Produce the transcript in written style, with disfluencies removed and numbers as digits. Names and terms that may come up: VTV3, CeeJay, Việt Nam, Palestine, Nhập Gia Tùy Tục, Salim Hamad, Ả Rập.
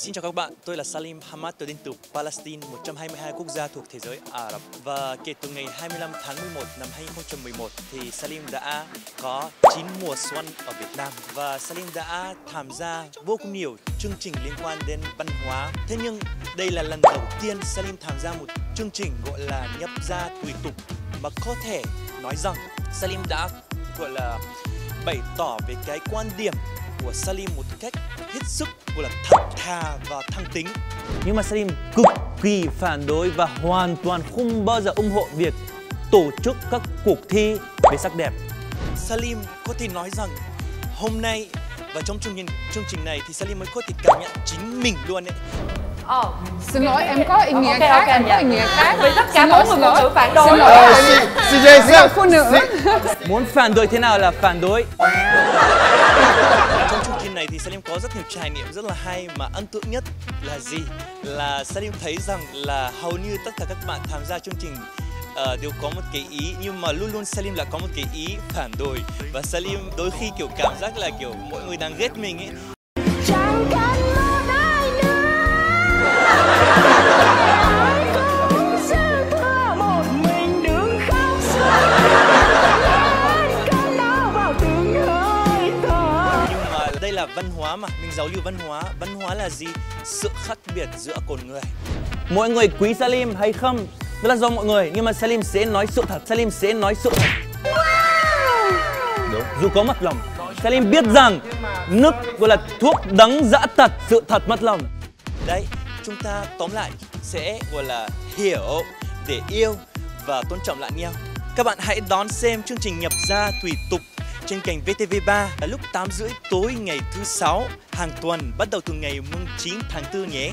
Xin chào các bạn, tôi là Salim Hamad, tôi đến từ Palestine, 122 quốc gia thuộc thế giới Ả Rập. Và kể từ ngày 25 tháng 11 năm 2011 thì Salim đã có 9 mùa xuân ở Việt Nam. Và Salim đã tham gia vô cùng nhiều chương trình liên quan đến văn hóa. Thế nhưng đây là lần đầu tiên Salim tham gia một chương trình gọi là Nhập Gia Tùy Tục. Mà có thể nói rằng Salim đã gọi là bày tỏ về cái quan điểm của Salim một cách hết sức gọi là thật thà và thẳng tính. Nhưng mà Salim cực kỳ phản đối và hoàn toàn không bao giờ ủng hộ việc tổ chức các cuộc thi về sắc đẹp. Salim có thể nói rằng hôm nay và trong chương trình này thì Salim mới có thể cảm nhận chính mình luôn ấy. Xin lỗi, em có ý nghĩa khác, em có ý nghĩa khác. Vì tất cả mọi người sự phản đối. CeeJay phụ nữ. Muốn phản đối thế nào là phản đối. Trong chương trình này thì Salim có rất nhiều trải nghiệm rất là hay, mà ấn tượng nhất là gì? Là Salim thấy rằng là hầu như tất cả các bạn tham gia chương trình đều có một cái ý, nhưng mà luôn luôn Salim là có một cái ý phản đối. Và Salim đôi khi kiểu cảm giác là kiểu mọi người đang ghét mình ấy. Là văn hóa mà, mình giáo lưu văn hóa. Văn hóa là gì? Sự khác biệt giữa con người. Mọi người quý Salim hay không? Đó là do mọi người, nhưng mà Salim sẽ nói sự thật. Salim sẽ nói sự thật. Đúng. Dù có mất lòng, Salim biết rằng nước gọi là thuốc đắng dã tật sự thật mất lòng. Đấy, chúng ta tóm lại sẽ gọi là hiểu để yêu và tôn trọng lại nhau. Các bạn hãy đón xem chương trình Nhập Gia Tùy Tục trên kênh VTV3 là lúc 8:30 tối ngày thứ Sáu hàng tuần, bắt đầu từ ngày 9 tháng 4 nhé.